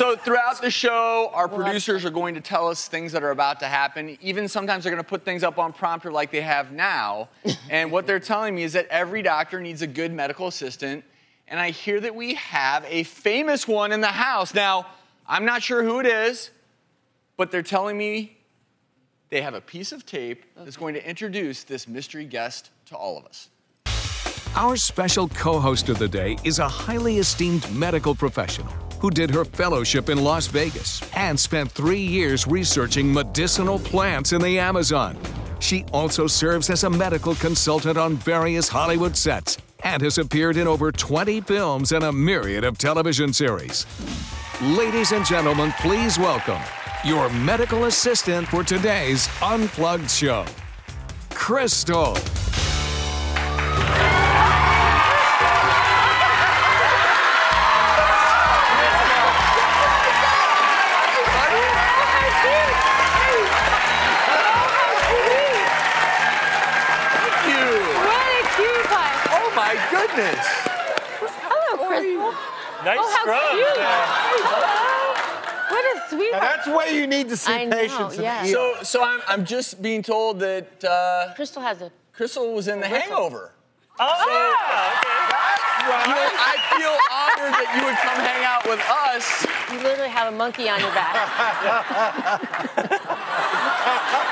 So throughout the show, our producers are going to tell us things that are about to happen. Even sometimes they're going to put things up on prompter like they have now. And what they're telling me is that every doctor needs a good medical assistant. And I hear that we have a famous one in the house. Now, I'm not sure who it is, but they're telling me they have a piece of tape that's going to introduce this mystery guest to all of us. Our special co-host of the day is a highly esteemed medical professional who did her fellowship in Las Vegas and spent 3 years researching medicinal plants in the Amazon. She also serves as a medical consultant on various Hollywood sets and has appeared in over 20 films and a myriad of television series. Ladies and gentlemen, please welcome your medical assistant for today's Unplugged show, Crystal. Goodness. Hello, Crystal. Nice scrub. Hello. What a sweetheart. Now that's where you need to see patients. Yeah. So I'm just being told that Crystal was in The Hangover. Oh. So, okay. That's right. You know, I feel honored that you would come hang out with us. You literally have a monkey on your back.